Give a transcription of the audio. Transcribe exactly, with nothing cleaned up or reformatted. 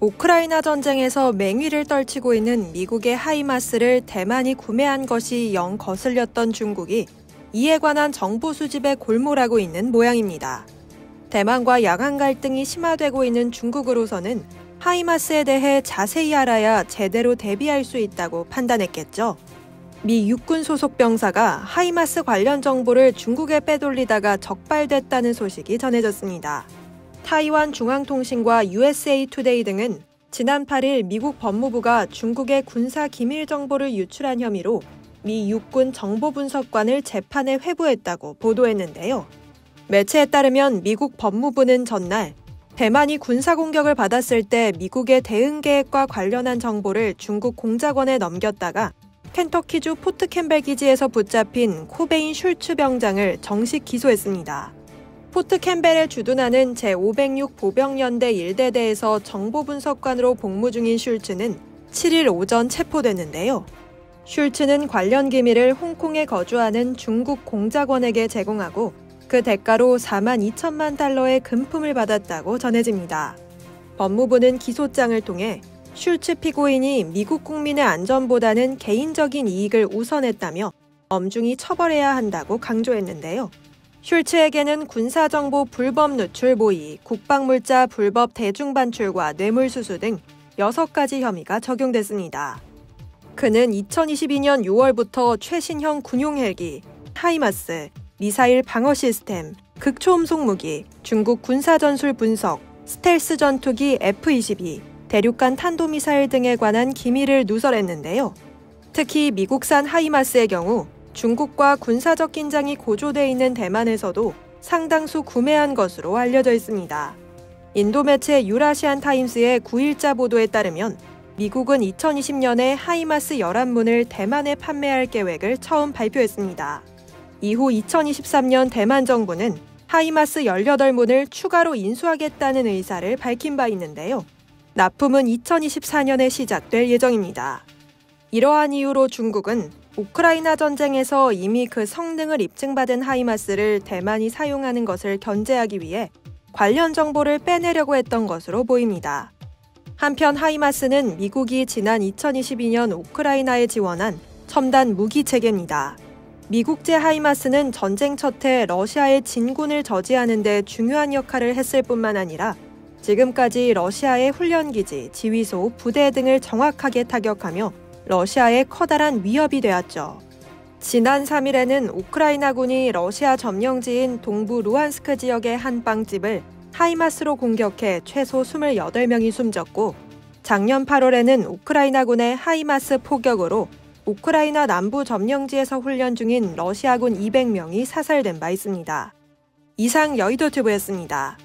우크라이나 전쟁에서 맹위를 떨치고 있는 미국의 하이마스를 대만이 구매한 것이 영 거슬렸던 중국이 이에 관한 정보 수집에 골몰하고 있는 모양입니다. 대만과 양안 갈등이 심화되고 있는 중국으로서는 하이마스에 대해 자세히 알아야 제대로 대비할 수 있다고 판단했겠죠. 미 육군 소속 병사가 하이마스 관련 정보를 중국에 빼돌리다가 적발됐다는 소식이 전해졌습니다. 타이완 중앙통신과 유에스에이투데이 등은 지난 팔일 미국 법무부가 중국의 군사 기밀 정보를 유출한 혐의로 미 육군 정보분석관을 재판에 회부했다고 보도했는데요. 매체에 따르면 미국 법무부는 전날 대만이 군사 공격을 받았을 때 미국의 대응 계획과 관련한 정보를 중국 공작원에 넘겼다가 켄터키주 포트캠벨 기지에서 붙잡힌 코베인 슐츠 병장을 정식 기소했습니다. 포트캠벨에 주둔하는 제오백육 보병연대 일대대에서 정보분석관으로 복무 중인 슐츠는 칠일 오전 체포됐는데요. 슐츠는 관련 기밀을 홍콩에 거주하는 중국 공작원에게 제공하고 그 대가로 사만 이천만 달러의 금품을 받았다고 전해집니다. 법무부는 기소장을 통해 슐츠 피고인이 미국 국민의 안전보다는 개인적인 이익을 우선했다며 엄중히 처벌해야 한다고 강조했는데요. 슐츠에게는 군사정보 불법 누출 모의, 국방물자 불법 대중반출과 뇌물수수 등 여섯 가지 혐의가 적용됐습니다. 그는 이천이십이년 유월부터 최신형 군용헬기, 하이마스, 미사일 방어 시스템, 극초음속 무기, 중국 군사전술 분석, 스텔스 전투기 에프 이십이, 대륙간 탄도미사일 등에 관한 기밀을 누설했는데요. 특히 미국산 하이마스의 경우 중국과 군사적 긴장이 고조돼 있는 대만에서도 상당수 구매한 것으로 알려져 있습니다. 인도 매체 유라시안 타임스의 구일자 보도에 따르면 미국은 이천이십년에 하이마스 열한 문을 대만에 판매할 계획을 처음 발표했습니다. 이후 이천이십삼년 대만 정부는 하이마스 열여덟 문을 추가로 인수하겠다는 의사를 밝힌 바 있는데요. 납품은 이천이십사년에 시작될 예정입니다. 이러한 이유로 중국은 우크라이나 전쟁에서 이미 그 성능을 입증받은 하이마스를 대만이 사용하는 것을 견제하기 위해 관련 정보를 빼내려고 했던 것으로 보입니다. 한편 하이마스는 미국이 지난 이천이십이년 우크라이나에 지원한 첨단 무기체계입니다. 미국제 하이마스는 전쟁 첫해 러시아의 진군을 저지하는 데 중요한 역할을 했을 뿐만 아니라 지금까지 러시아의 훈련기지, 지휘소, 부대 등을 정확하게 타격하며 러시아의 커다란 위협이 되었죠. 지난 삼일에는 우크라이나군이 러시아 점령지인 동부 루한스크 지역의 한 빵집을 하이마스로 공격해 최소 이십팔 명이 숨졌고 작년 팔월에는 우크라이나군의 하이마스 포격으로 우크라이나 남부 점령지에서 훈련 중인 러시아군 이백 명이 사살된 바 있습니다. 이상 여의도튜브였습니다.